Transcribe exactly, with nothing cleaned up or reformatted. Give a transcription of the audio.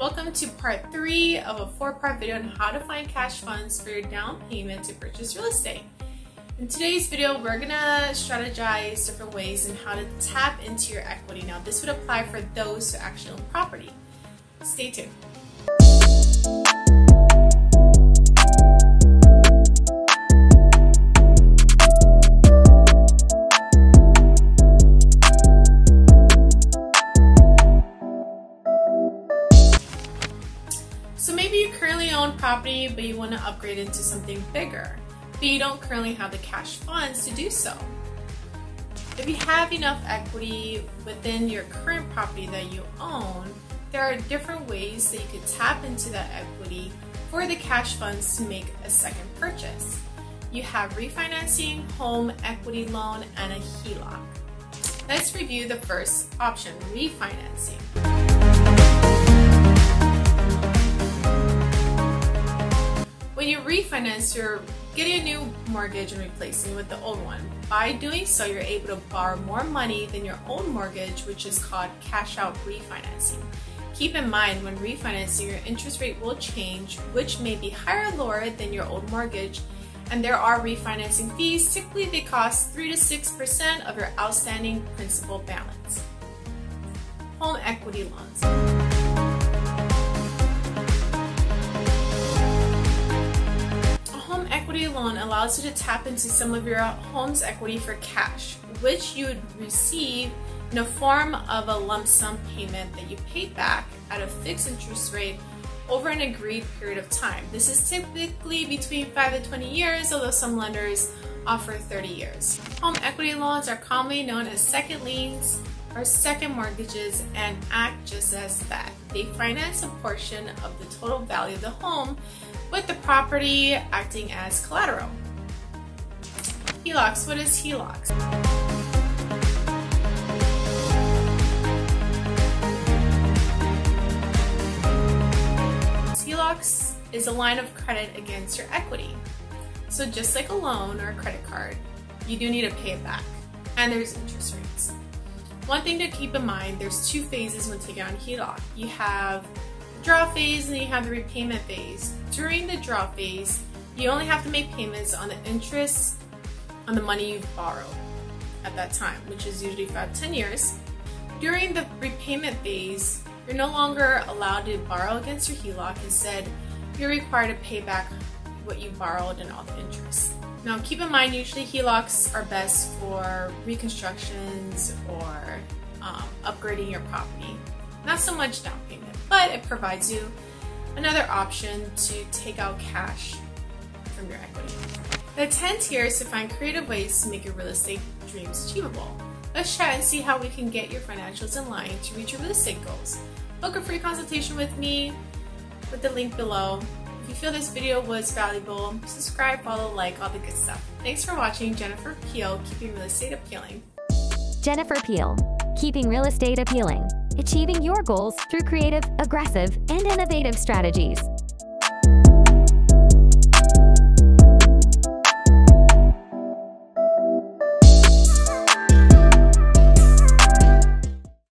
Welcome to part three of a four-part video on how to find cash funds for your down payment to purchase real estate. In today's video, we're gonna strategize different ways and how to tap into your equity. Now, this would apply for those who actually own property. Stay tuned. So maybe you currently own property, but you want to upgrade into something bigger, but you don't currently have the cash funds to do so. If you have enough equity within your current property that you own, there are different ways that you could tap into that equity for the cash funds to make a second purchase. You have refinancing, home equity loan, and a H E L O C. Let's review the first option, refinancing. When you refinance, you're getting a new mortgage and replacing it with the old one. By doing so, you're able to borrow more money than your old mortgage, which is called cash out refinancing. Keep in mind, when refinancing, your interest rate will change, which may be higher or lower than your old mortgage, and there are refinancing fees. Typically, they cost three to six percent of your outstanding principal balance. Home equity loans. Equity loan allows you to tap into some of your home's equity for cash, which you would receive in the form of a lump sum payment that you pay back at a fixed interest rate over an agreed period of time. This is typically between five to twenty years, although some lenders offer thirty years. Home equity loans are commonly known as second liens or second mortgages and act just as that. They finance a portion of the total value of the home, with the property acting as collateral. H E L O Cs. What is H E L O Cs? H E L O Cs is a line of credit against your equity. So just like a loan or a credit card, you do need to pay it back, and there's interest rates. One thing to keep in mind, there's two phases when taking on H E L O C. You have draw phase and then you have the repayment phase. During the draw phase, you only have to make payments on the interest on the money you've borrowed at that time, which is usually five to ten years. During the repayment phase, you're no longer allowed to borrow against your H E L O C. Instead, you're required to pay back what you borrowed and all the interest. Now keep in mind, usually H E L O Cs are best for reconstructions or um, upgrading your property. Not so much down payment, but it provides you another option to take out cash from your equity. The intent here is to find creative ways to make your real estate dreams achievable. Let's try and see how we can get your financials in line to reach your real estate goals. Book a free consultation with me with the link below. If you feel this video was valuable, subscribe, follow, like, all the good stuff. Thanks for watching Jennifer Peele, Keeping Real Estate Appealing. Jennifer Peele, Keeping Real Estate Appealing. Achieving your goals through creative, aggressive, and innovative strategies.